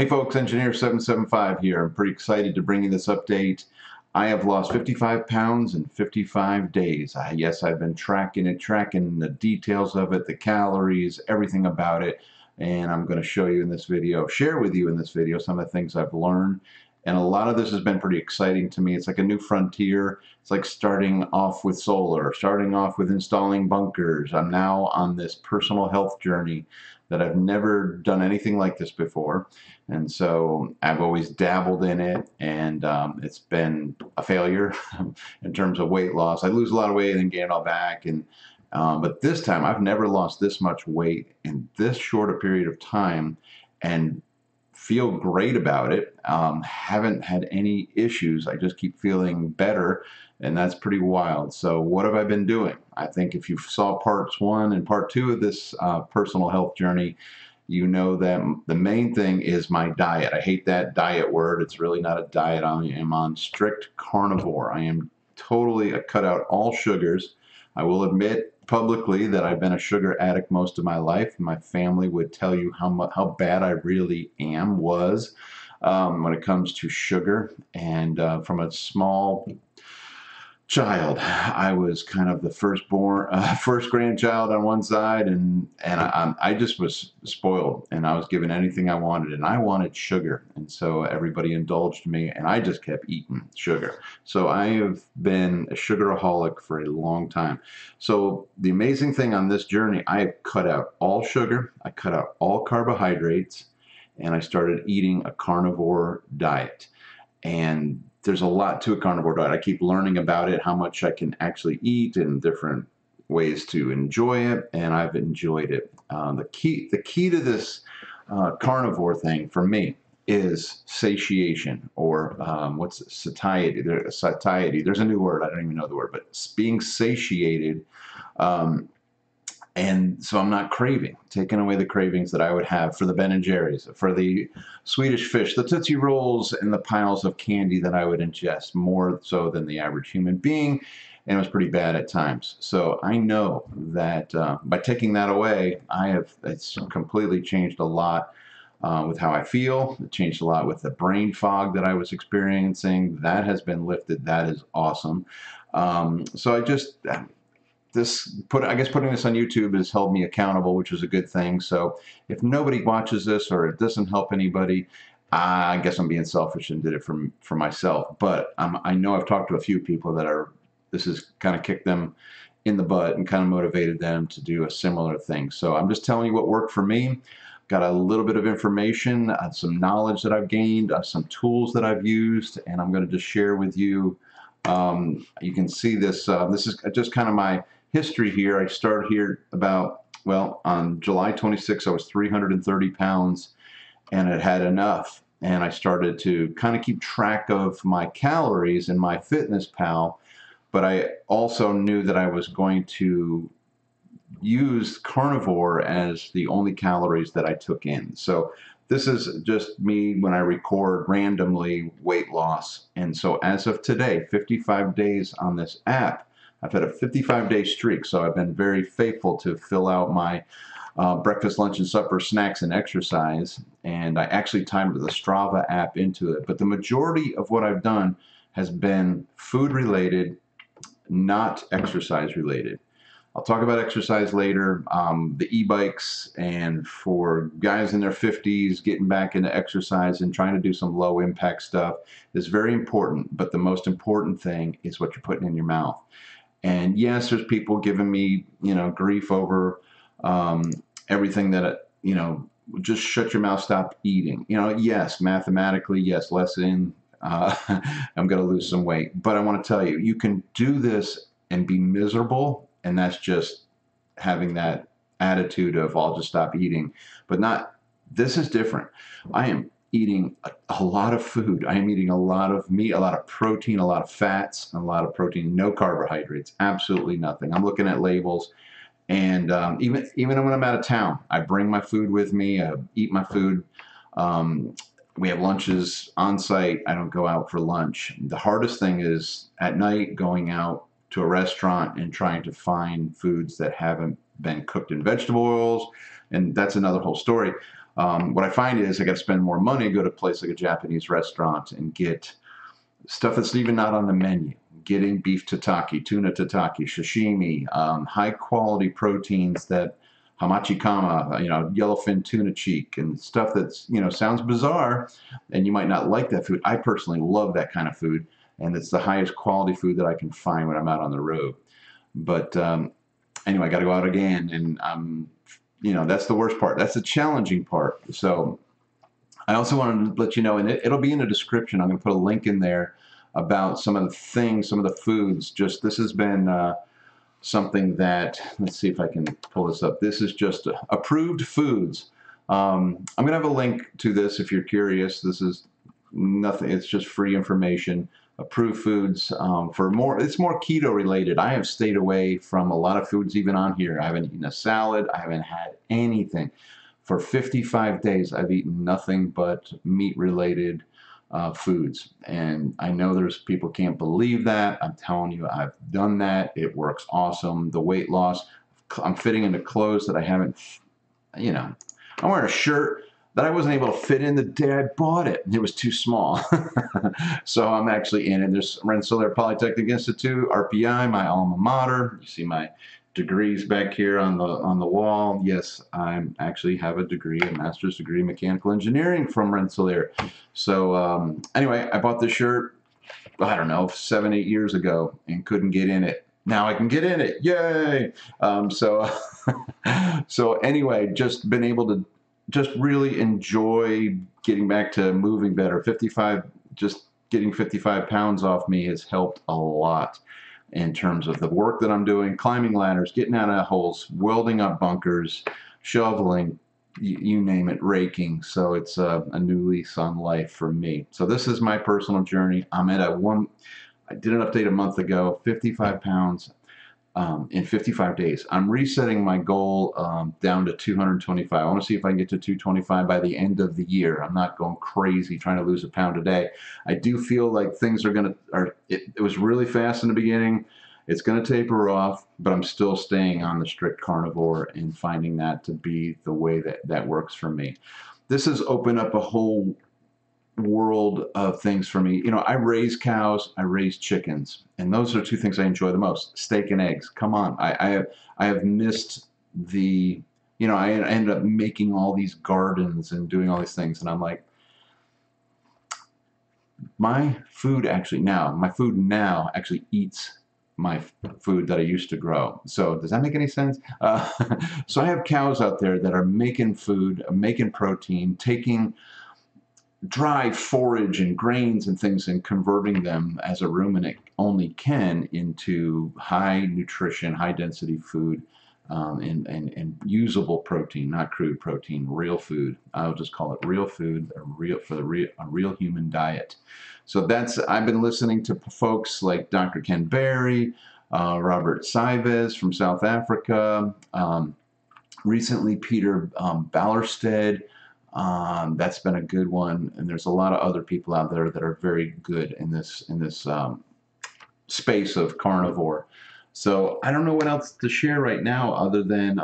Hey folks, Engineer 775 here. I'm pretty excited to bring you this update. I have lost 55 pounds in 55 days. Yes, I've been tracking the details of it, the calories, everything about it, and I'm going to show you in this video, share with you in this video some of the things I've learned. And a lot of this has been pretty exciting to me. It's like a new frontier. It's like starting off with solar, starting off with installing bunkers. I'm now on this personal health journey that I've never done anything like this before. And so I've always dabbled in it, and it's been a failure in terms of weight loss. I lose a lot of weight and gain it all back. And but this time, I've never lost this much weight in this short a period of time and feel great about it. Haven't had any issues. I just keep feeling better, and that's pretty wild. So what have I been doing? I think if you saw parts one and part two of this personal health journey, you know that the main thing is my diet. I hate that diet word. It's really not a diet. I am on strict carnivore. I am totally cut out all sugars. I will admit publicly that I've been a sugar addict most of my life. My family would tell you how bad I really was when it comes to sugar. And from a small child, I was kind of the first grandchild on one side, and I just was spoiled, and I was given anything I wanted, and I wanted sugar, and so everybody indulged me, and I just kept eating sugar. So I have been a sugaraholic for a long time. So the amazing thing on this journey, I have cut out all sugar, I cut out all carbohydrates, and I started eating a carnivore diet. And there's a lot to a carnivore diet. I keep learning about it, how much I can actually eat and different ways to enjoy it, and I've enjoyed it. The key to this carnivore thing for me is satiation, or what's it? Satiety. There's a new word. I don't even know the word, but it's being satiated. And so I'm not craving, taking away the cravings that I would have for the Ben and Jerry's, for the Swedish fish, the Tootsie Rolls, and the piles of candy that I would ingest more so than the average human being, and it was pretty bad at times. So I know that by taking that away, it's completely changed a lot with how I feel. It changed a lot with the brain fog that I was experiencing. That has been lifted. That is awesome. So I just... I guess putting this on YouTube has held me accountable, which is a good thing. So if nobody watches this or it doesn't help anybody, I guess I'm being selfish and did it for myself. But I know I've talked to a few people that this has kind of kicked them in the butt and kind of motivated them to do a similar thing. So I'm just telling you what worked for me. Got a little bit of information, some knowledge that I've gained, some tools that I've used, and I'm going to just share with you. You can see this. This is just kind of my history here. I started here about, well, on July 26th, I was 330 pounds and it had enough. And I started to kind of keep track of my calories in MyFitnessPal, but I also knew that I was going to use carnivore as the only calories that I took in. So this is just me when I record randomly weight loss. And so as of today, 55 days on this app, I've had a 55-day streak, so I've been very faithful to fill out my breakfast, lunch, and supper, snacks, and exercise, and I actually timed the Strava app into it. But the majority of what I've done has been food-related, not exercise-related. I'll talk about exercise later, the e-bikes, and for guys in their 50s, getting back into exercise and trying to do some low-impact stuff is very important, but the most important thing is what you're putting in your mouth. And yes, there's people giving me, you know, grief over everything that, you know, just shut your mouth, stop eating. You know, yes, mathematically, yes, less in, I'm going to lose some weight. But I want to tell you, you can do this and be miserable, and that's just having that attitude of I'll just stop eating. But not, this is different. I am eating a lot of food. I am eating a lot of meat, a lot of protein, a lot of fats, and a lot of protein, no carbohydrates, absolutely nothing. I'm looking at labels, and even when I'm out of town, I bring my food with me, I eat my food. We have lunches on site. I don't go out for lunch. The hardest thing is at night going out to a restaurant and trying to find foods that haven't been cooked in vegetable oils, and that's another whole story. What I find is I got to spend more money, go to a place like a Japanese restaurant and get stuff that's even not on the menu. Getting beef tataki, tuna tataki, sashimi, high quality proteins that hamachi kama, yellowfin tuna cheek and stuff that's, sounds bizarre and you might not like that food. I personally love that kind of food, and it's the highest quality food that I can find when I'm out on the road. But anyway, I got to go out again, and that's the worst part. That's the challenging part. So I also wanted to let you know, and it'll be in the description. I'm going to put a link in there about some of the things, some of the foods. Just this has been something that, let's see if I can pull this up. This is just approved foods. I'm going to have a link to this if you're curious. This is nothing. It's just free information. Approved foods for more. It's more keto related. I have stayed away from a lot of foods even on here. I haven't eaten a salad. I haven't had anything. For 55 days, I've eaten nothing but meat related foods. And I know there's people can't believe that. I'm telling you, I've done that. It works awesome. The weight loss. I'm fitting into clothes that I haven't, I'm wearing a shirt that I wasn't able to fit in the day I bought it. It was too small. So I'm actually in it. There's Rensselaer Polytechnic Institute, RPI, my alma mater. You see my degrees back here on the wall. Yes, I actually have a degree, a master's degree in mechanical engineering from Rensselaer. So anyway, I bought this shirt, I don't know, 7-8 years ago and couldn't get in it. Now I can get in it. Yay! So anyway, just been able to just really enjoy getting back to moving better. 55, just getting 55 pounds off me has helped a lot in terms of the work that I'm doing, climbing ladders, getting out of holes, welding up bunkers, shoveling, you name it, raking. So it's a new lease on life for me. So this is my personal journey. I'm at I did an update a month ago, 55 pounds. In 55 days. I'm resetting my goal down to 225. I want to see if I can get to 225 by the end of the year. I'm not going crazy trying to lose a pound a day. I do feel like things are going to, it was really fast in the beginning. It's going to taper off, but I'm still staying on the strict carnivore and finding that to be the way that works for me. This has opened up a whole world of things for me. I raise cows, I raise chickens, and those are two things I enjoy the most. Steak and eggs, come on. I have missed the, I ended up making all these gardens and doing all these things, and I'm like, my food now actually eats my food that I used to grow. So does that make any sense? So I have cows out there that are making food, making protein, taking dry forage and grains and things and converting them as a ruminant only can into high nutrition, high density food, and usable protein, not crude protein, real food. I'll just call it real food, a real human diet. So I've been listening to folks like Dr. Ken Berry, Robert Sivas from South Africa, recently Peter Ballerstedt. That's been a good one, and there's a lot of other people out there that are very good in this space of carnivore. So I don't know what else to share right now other than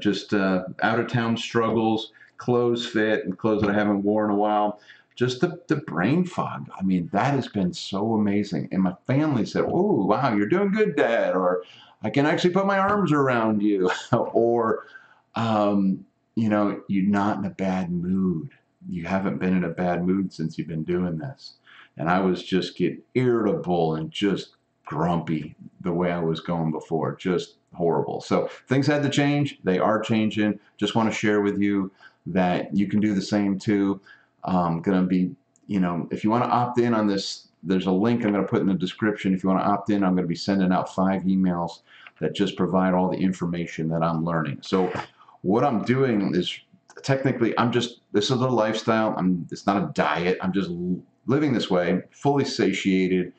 just out of town struggles, clothes fit and clothes that I haven't worn in a while. Just the brain fog. I mean, that has been so amazing. And my family said, "Oh, wow, you're doing good, Dad," or "I can actually put my arms around you," or you're not in a bad mood. You haven't been in a bad mood since you've been doing this. And I was just getting irritable and just grumpy the way I was going before, just horrible. So things had to change. They are changing. Just want to share with you that you can do the same too. I'm going to be, if you want to opt in on this, there's a link I'm going to put in the description. If you want to opt in, I'm going to be sending out 5 emails that just provide all the information that I'm learning. So what I'm doing is technically, this is a lifestyle. It's not a diet. I'm just living this way, fully satiated.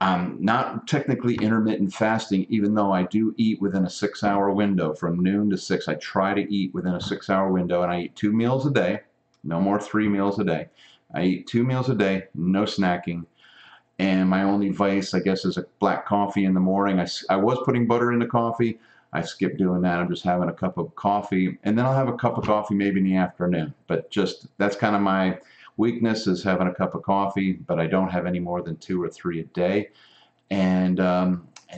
I'm not technically intermittent fasting, even though I do eat within a 6-hour window from noon to 6. I try to eat within a 6-hour window, and I eat 2 meals a day, no more 3 meals a day. I eat 2 meals a day, no snacking. And my only vice, I guess, is a black coffee in the morning. I was putting butter in the coffee. I skip doing that. I'm just having a cup of coffee, and then I'll have a cup of coffee maybe in the afternoon. But just that's kind of my weakness, is having a cup of coffee, but I don't have any more than 2 or 3 a day, and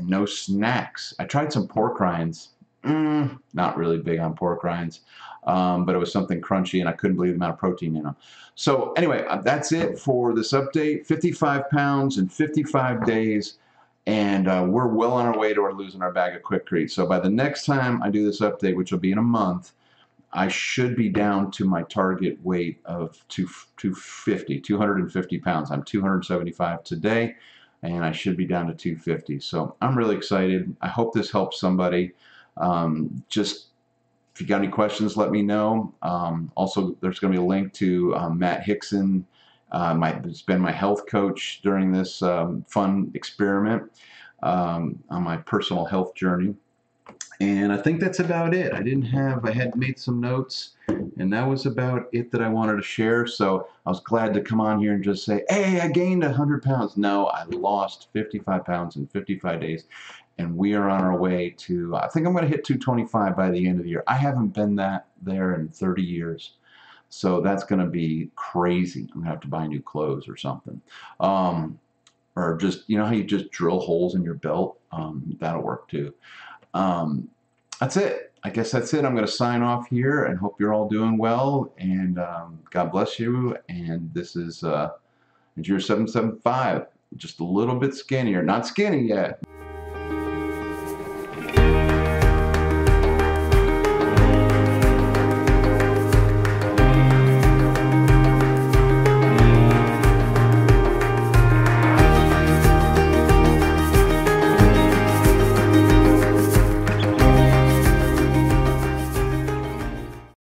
no snacks. I tried some pork rinds. Not really big on pork rinds, but it was something crunchy, and I couldn't believe the amount of protein in them. So anyway, that's it for this update. 55 pounds in 55 days. And we're well on our way to losing our bag of Quickrete. So by the next time I do this update, which will be in a month, I should be down to my target weight of 250 pounds. I'm 275 today, and I should be down to 250. So I'm really excited. I hope this helps somebody. Just if you got any questions, let me know. Also, there's going to be a link to Matt Hickson. It's been my health coach during this fun experiment on my personal health journey. And I think that's about it. I had made some notes, and that was about it that I wanted to share. So I was glad to come on here and just say, hey, I gained 100 pounds. No, I lost 55 pounds in 55 days. And we are on our way to, I think I'm going to hit 225 by the end of the year. I haven't been there in 30 years. So that's going to be crazy. I'm going to have to buy new clothes or something. Or just, you know how you just drill holes in your belt? That'll work too. That's it. I guess that's it. I'm going to sign off here and hope you're all doing well. And God bless you. And this is Engineer 775. Just a little bit skinnier. Not skinny yet.